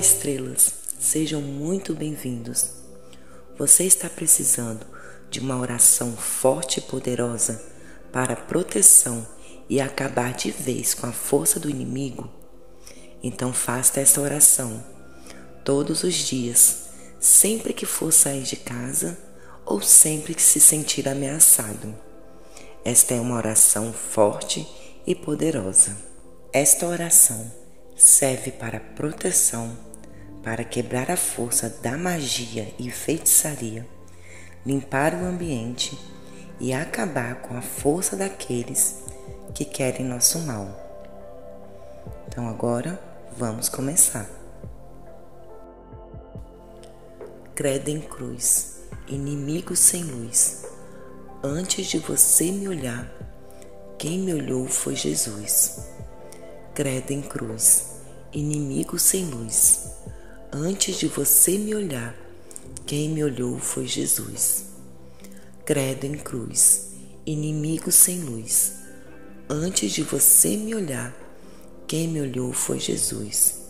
estrelas, sejam muito bem-vindos. Você está precisando de uma oração forte e poderosa para proteção e acabar de vez com a força do inimigo? Então faça essa oração todos os dias, sempre que for sair de casa ou sempre que se sentir ameaçado. Esta é uma oração forte e poderosa. Esta oração serve para proteção, para quebrar a força da magia e feitiçaria, limpar o ambiente e acabar com a força daqueles que querem nosso mal. Então agora vamos começar. Credo em cruz, inimigo sem luz. Antes de você me olhar, quem me olhou foi Jesus. Credo em cruz, inimigo sem luz. Antes de você me olhar, quem me olhou foi Jesus. Credo em cruz, inimigo sem luz. Antes de você me olhar, quem me olhou foi Jesus.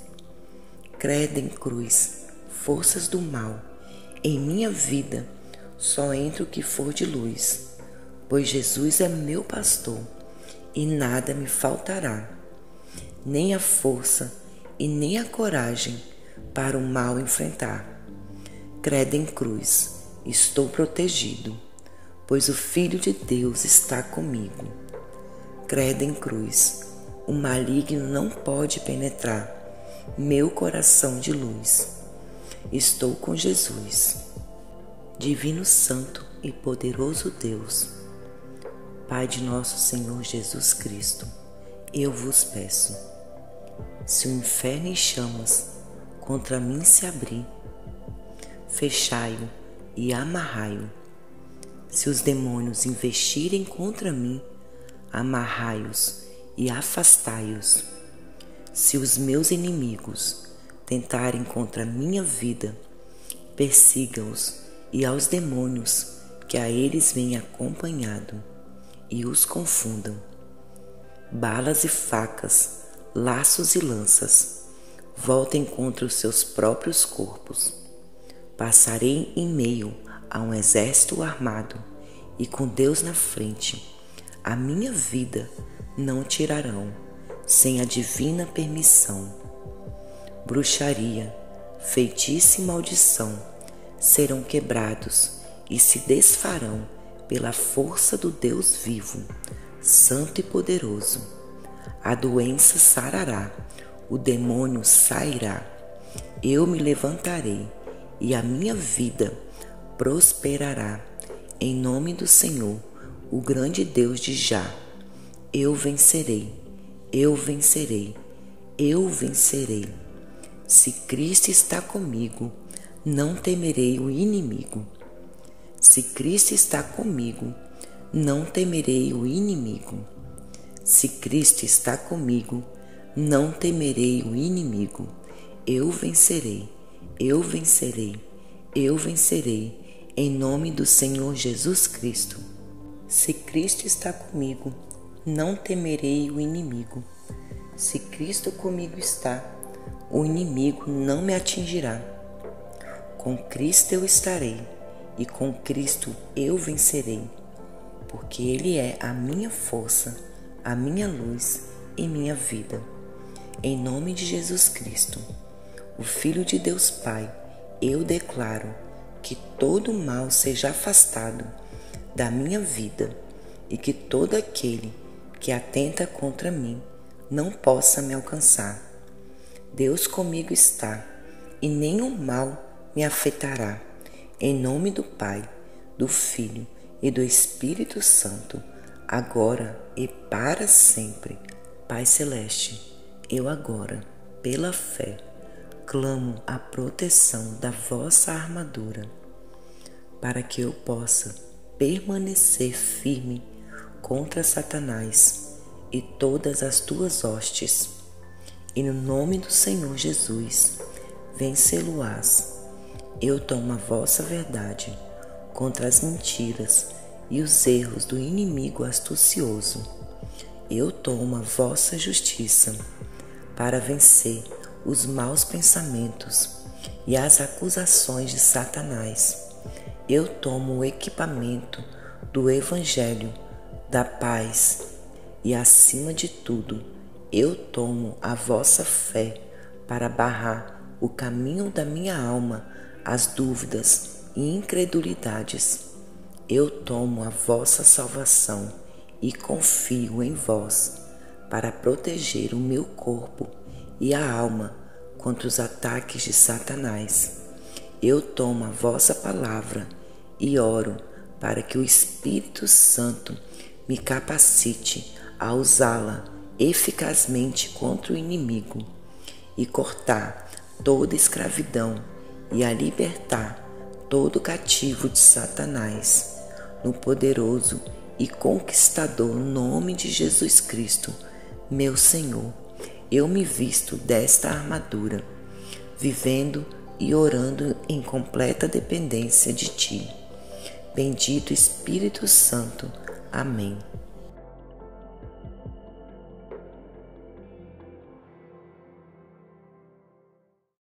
Credo em cruz, forças do mal. Em minha vida só entra o que for de luz, pois Jesus é meu pastor e nada me faltará, nem a força e nem a coragem para o mal enfrentar. Credo em cruz, estou protegido, pois o Filho de Deus está comigo. Credo em cruz, o maligno não pode penetrar meu coração de luz. Estou com Jesus. Divino Santo e poderoso Deus, Pai de nosso Senhor Jesus Cristo, eu vos peço, se o inferno em chamas contra mim se abrir, fechai-o e amarrai-o. Se os demônios investirem contra mim, amarrai-os e afastai-os. Se os meus inimigos tentarem contra minha vida, persiga-os e aos demônios que a eles vêm acompanhado, e os confundam. Balas e facas, laços e lanças, voltem contra os seus próprios corpos. Passarei em meio a um exército armado, e com Deus na frente, a minha vida não tirarão, sem a divina permissão. Bruxaria, feitiço e maldição serão quebrados e se desfarão pela força do Deus vivo, Santo e poderoso. A doença sarará, o demônio sairá, eu me levantarei e a minha vida prosperará. Em nome do Senhor, o grande Deus de Já, eu vencerei, eu vencerei, eu vencerei. Se Cristo está comigo, não temerei o inimigo. Se Cristo está comigo, não temerei o inimigo. Se Cristo está comigo, não temerei o inimigo. Eu vencerei, eu vencerei, eu vencerei, em nome do Senhor Jesus Cristo. Se Cristo está comigo, não temerei o inimigo. Se Cristo comigo está, o inimigo não me atingirá. Com Cristo eu estarei, e com Cristo eu vencerei, porque Ele é a minha força, a minha luz e minha vida. Em nome de Jesus Cristo, o Filho de Deus Pai, eu declaro que todo mal seja afastado da minha vida e que todo aquele que atenta contra mim não possa me alcançar. Deus comigo está e nenhum mal me afetará. Em nome do Pai, do Filho e do Espírito Santo, agora e para sempre. Pai Celeste, eu agora, pela fé, clamo a proteção da vossa armadura, para que eu possa permanecer firme contra Satanás e todas as tuas hostes, e no nome do Senhor Jesus, vencê-lo-ás. Eu tomo a vossa verdade contra as mentiras e os erros do inimigo astucioso. Eu tomo a vossa justiça para vencer os maus pensamentos e as acusações de Satanás. Eu tomo o equipamento do Evangelho, da paz e, acima de tudo, eu tomo a vossa fé para barrar o caminho da minha alma, as dúvidas e incredulidades. Eu tomo a vossa salvação e confio em vós para proteger o meu corpo e a alma contra os ataques de Satanás. Eu tomo a vossa palavra e oro para que o Espírito Santo me capacite a usá-la eficazmente contra o inimigo e cortar toda escravidão e a libertar todo cativo de Satanás, no poderoso e conquistador nome de Jesus Cristo, meu Senhor. Eu me visto desta armadura, vivendo e orando em completa dependência de Ti. Bendito Espírito Santo. Amém.